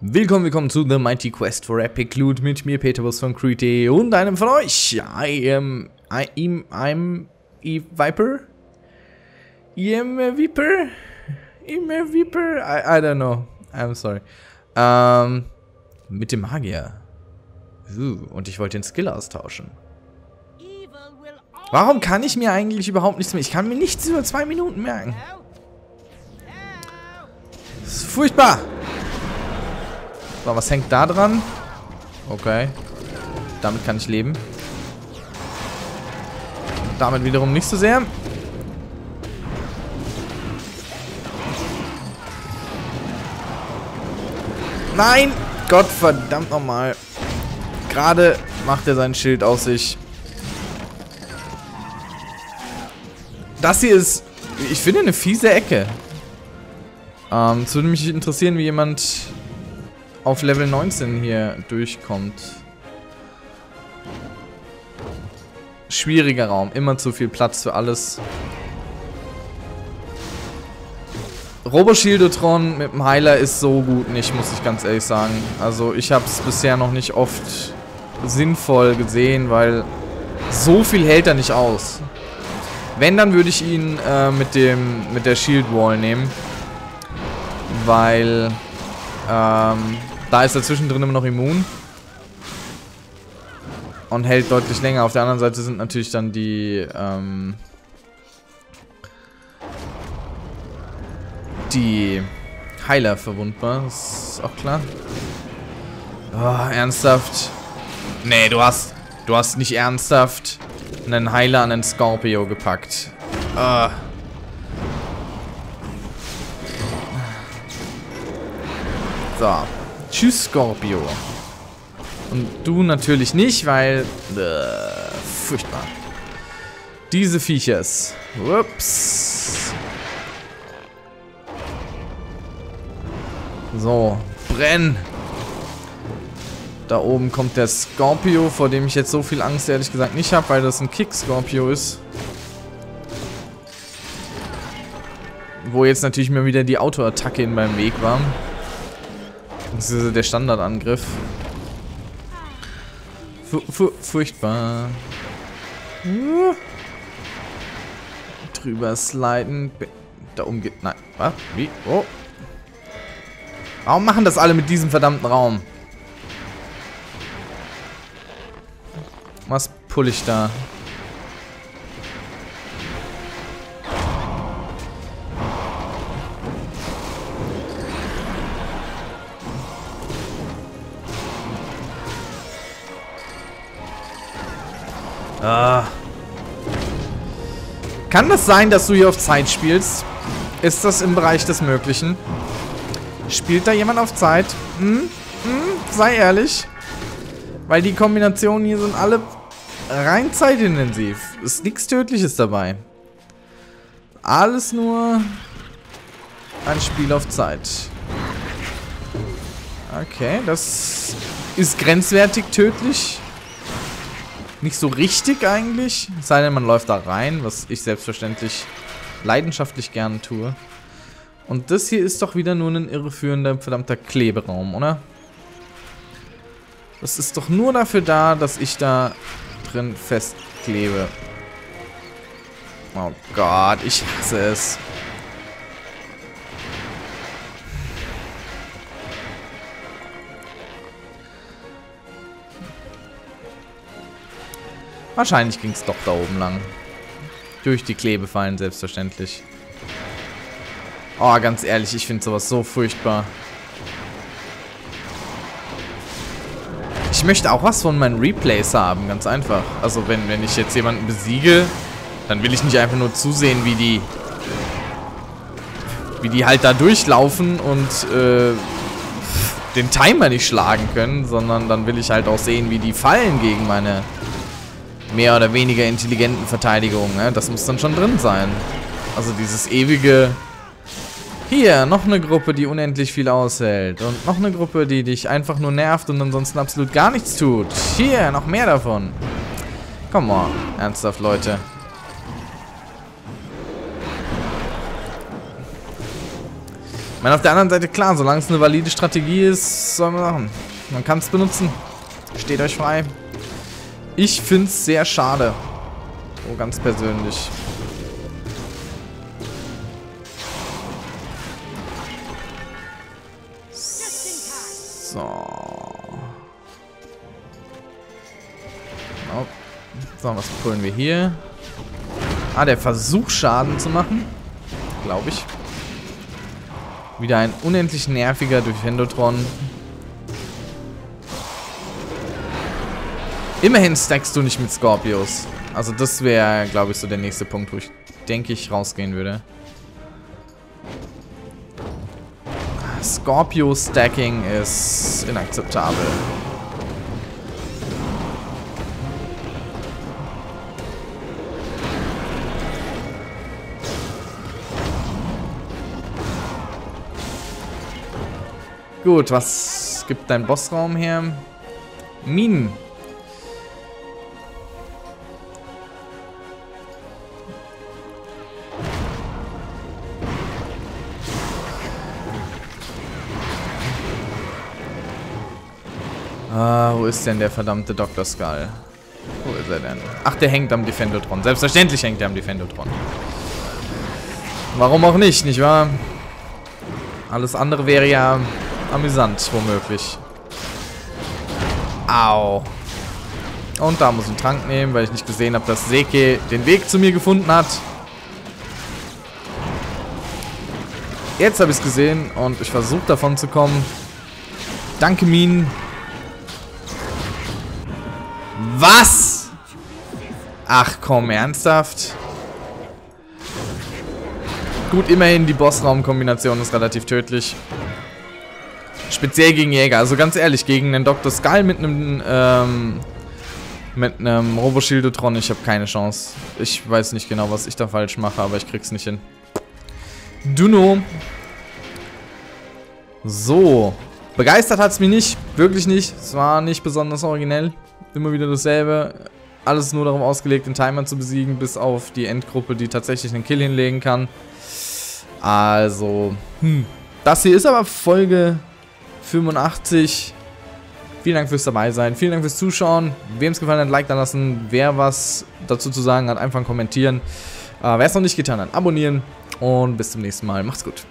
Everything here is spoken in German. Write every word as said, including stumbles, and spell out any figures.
Willkommen, willkommen zu The Mighty Quest for Epic Loot mit mir, Peterbus von Creet und einem von euch. I am, I am, I'm, I Viper? I am a Viper? I am a Viper? I, I don't know. I'm sorry. Ähm, mit dem Magier. Uh, und ich wollte den Skill austauschen. Warum kann ich mir eigentlich überhaupt nichts mehr... Ich kann mir nichts über zwei Minuten merken. Das ist furchtbar. So, was hängt da dran? Okay. Damit kann ich leben. Damit wiederum nicht so sehr. Nein! Gott verdammt nochmal. Gerade macht er sein Schild aus sich. Das hier ist, ich finde, eine fiese Ecke. Ähm, es würde mich interessieren, wie jemand auf Level neunzehn hier durchkommt. Schwieriger Raum, immer zu viel Platz für alles. Roboschildotron mit dem Heiler ist so gut nicht, muss ich ganz ehrlich sagen. Also ich habe es bisher noch nicht oft sinnvoll gesehen, weil so viel hält er nicht aus. Wenn, dann würde ich ihn äh, mit dem mit der Shield Wall nehmen, weil ähm, da ist er zwischendrin immer noch immun und hält deutlich länger. Auf der anderen Seite sind natürlich dann die ähm, die Heiler verwundbar. Das ist auch klar. Oh, ernsthaft? Nee, du hast du hast nicht ernsthaft einen Heiler an den Scorpio gepackt. Uh. So. Tschüss, Scorpio. Und du natürlich nicht, weil... Uh, furchtbar. Diese Viechers. Ups. So. Brenn. Da oben kommt der Scorpio, vor dem ich jetzt so viel Angst ehrlich gesagt nicht habe, weil das ein Kick-Scorpio ist. Wo jetzt natürlich mir wieder die Autoattacke in meinem Weg war. Das ist der Standardangriff. Fu fu furchtbar. Hm. Drüber sliden. Da oben geht... Nein. Was? Wie? Oh. Warum machen das alle mit diesem verdammten Raum? Was pull ich da? Ah. Kann das sein, dass du hier auf Zeit spielst? Ist das im Bereich des Möglichen? Spielt da jemand auf Zeit? Hm? Hm? Sei ehrlich. Weil die Kombinationen hier sind alle... rein zeitintensiv. Ist nichts Tödliches dabei. Alles nur ein Spiel auf Zeit. Okay, das ist grenzwertig tödlich. Nicht so richtig eigentlich. Es sei denn, man läuft da rein, was ich selbstverständlich leidenschaftlich gerne tue. Und das hier ist doch wieder nur ein irreführender, verdammter Kleberaum, oder? Das ist doch nur dafür da, dass ich da... drin festklebe. Oh Gott, ich hasse es. Wahrscheinlich ging es doch da oben lang. Durch die Klebefallen, selbstverständlich. Oh, ganz ehrlich, ich finde sowas so furchtbar. Ich möchte auch was von meinen Replays haben, ganz einfach. Also wenn, wenn ich jetzt jemanden besiege, dann will ich nicht einfach nur zusehen, wie die wie die halt da durchlaufen und äh, den Timer nicht schlagen können, sondern dann will ich halt auch sehen, wie die fallen gegen meine mehr oder weniger intelligenten Verteidigungen. Ne? Das muss dann schon drin sein. Also dieses ewige... Hier, noch eine Gruppe, die unendlich viel aushält. Und noch eine Gruppe, die dich einfach nur nervt und ansonsten absolut gar nichts tut. Hier, noch mehr davon. Come on. Ernsthaft, Leute. Ich meine, auf der anderen Seite, klar, solange es eine valide Strategie ist, soll man machen. Man kann es benutzen. Steht euch frei. Ich finde es sehr schade. So ganz persönlich. So. Genau. So, was pullen wir hier? Ah, der Versuch, Schaden zu machen. Glaube ich. Wieder ein unendlich nerviger Defendotron. Immerhin stackst du nicht mit Scorpios. Also das wäre, glaube ich, so der nächste Punkt, wo ich, denke ich, rausgehen würde. Scorpio-Stacking ist inakzeptabel. Gut, was gibt dein Bossraum her? Minen. Ah, wo ist denn der verdammte Doktor Skull? Wo ist er denn? Ach, der hängt am Defendotron. Selbstverständlich hängt er am Defendotron. Warum auch nicht, nicht wahr? Alles andere wäre ja amüsant, womöglich. Au. Und da muss ich einen Trank nehmen, weil ich nicht gesehen habe, dass Seke den Weg zu mir gefunden hat. Jetzt habe ich es gesehen und ich versuche davon zu kommen. Danke, Minen. Was? Ach komm, ernsthaft? Gut, immerhin die Bossraumkombination ist relativ tödlich. Speziell gegen Jäger, also ganz ehrlich, gegen den Doktor Skull mit einem ähm, mit einem Roboschildotron, ich habe keine Chance. Ich weiß nicht genau, was ich da falsch mache, aber ich krieg's nicht hin. Duno. So. Begeistert hat's mich nicht, wirklich nicht. Es war nicht besonders originell. Immer wieder dasselbe. Alles nur darum ausgelegt, den Timer zu besiegen, bis auf die Endgruppe, die tatsächlich einen Kill hinlegen kann. Also, hm. Das hier ist aber Folge fünfundachtzig. Vielen Dank fürs dabei sein. Vielen Dank fürs Zuschauen. Wem es gefallen hat, Like da lassen. Wer was dazu zu sagen hat, einfach kommentieren. Äh, Wer es noch nicht getan hat, abonnieren. Und bis zum nächsten Mal. Macht's gut.